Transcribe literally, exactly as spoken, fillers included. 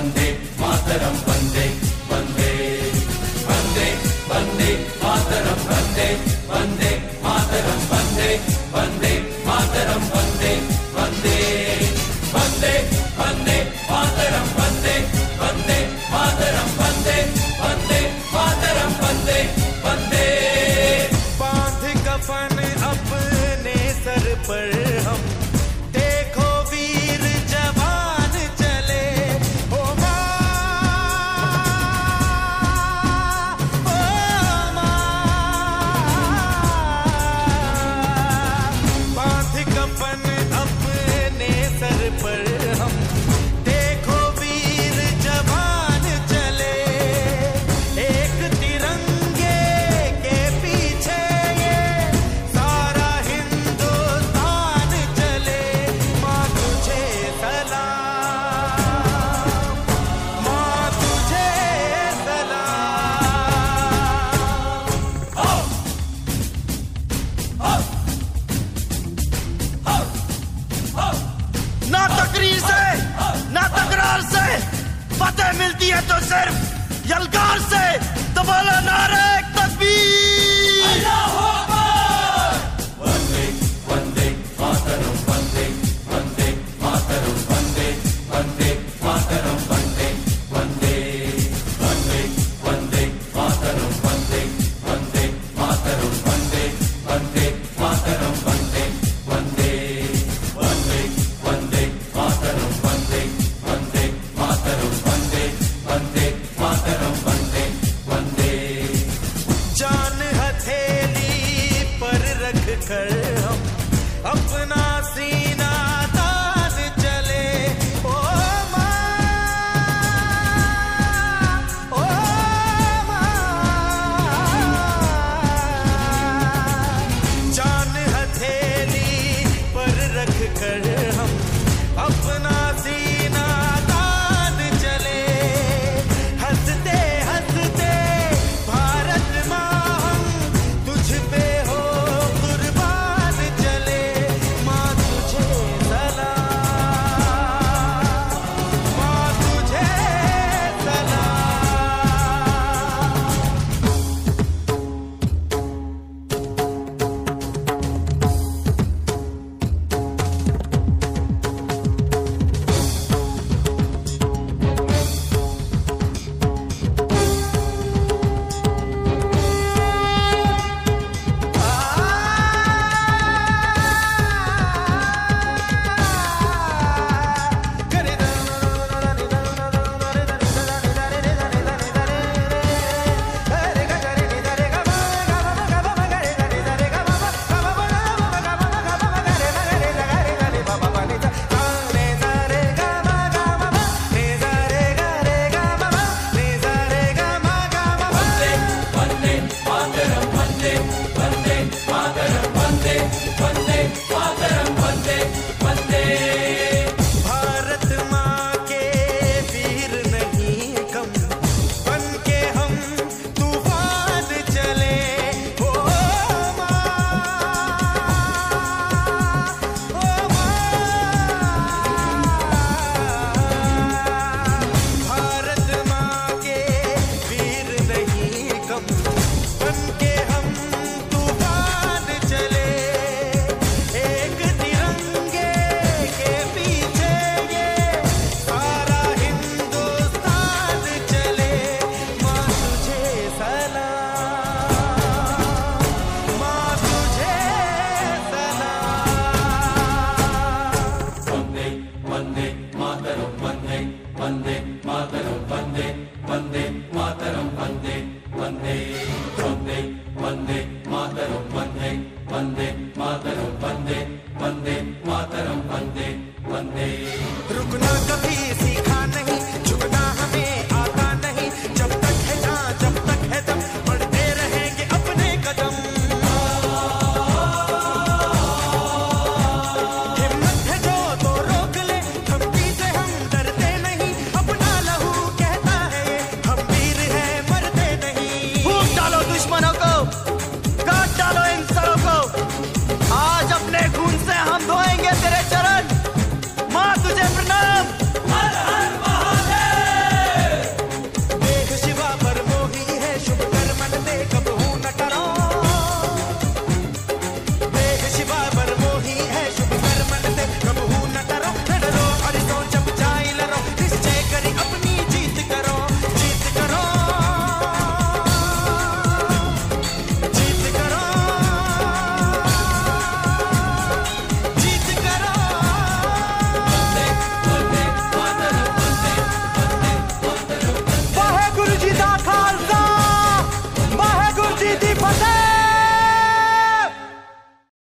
वंदे मातरम वंदे वंदे वंदे वंदे मातरम वंदे वंदे मातरम वंदे वंदे मातरम वंदे वंदे वंदे वंदे मातरम वंदे वंदे मातरम वंदे वंदे मातरम वंदे वंदे। बांध कफन अपने सर पर हम, देखो वीर जवान चले। ओ मां, ओ मां, बांध कफन अपने सर पर हम, देखो वीर जवान चले। एक तिरंगे के पीछे ये सारा हिंदुस्तान चले। मां तुझे सलाम, मां तुझे सलाम। आओ, आओ, आओ, आओ। ना तकरीर से, ना तकरार से फतेह मिलती है तो सिर्फ यलगार से। तो बोलो नारे तकबीर। अल्लाहू अकबर। वंदे वंदे मातरम वंदे वंदे मातरम वंदे वंदे मातरम वंदे वंदे वंदे वंदे मातरम वंदे वंदे मातरम वंदे वंदे मातरम वंदे वंदे वंदे वंदे मातरम वंदे वंदे मातरम वंदे वंदे मातरम वंदे वंदे। जान हथेली पर रख कर हम, अपना सीना तान चले। ओ मां, ओ मां, जान हथेली पर रख कर हम, अपना सीना तान चले। हंसते हंसते भारत मां हम, तुझ पे हो कुर्बान चले। मां तुझे सलाम, मां तुझे सलाम। वंदे वंदे मातरम वंदे वंदे मातरम वंदे वंदे मातरम वंदे वंदे। भारत माँ के वीर नहीं कम, बन के हम तूफान चले। ओ माँ, ओ माँ, भारत माँ के वीर नहीं कम, बन के हम तूफान चले। एक तिरंगे के पीछे ये सारा हिंदुस्तान चले। मां तुझे सलाम, मां तुझे सलाम। वंदे वंदे मातरम वंदे वंदे मातरम वंदे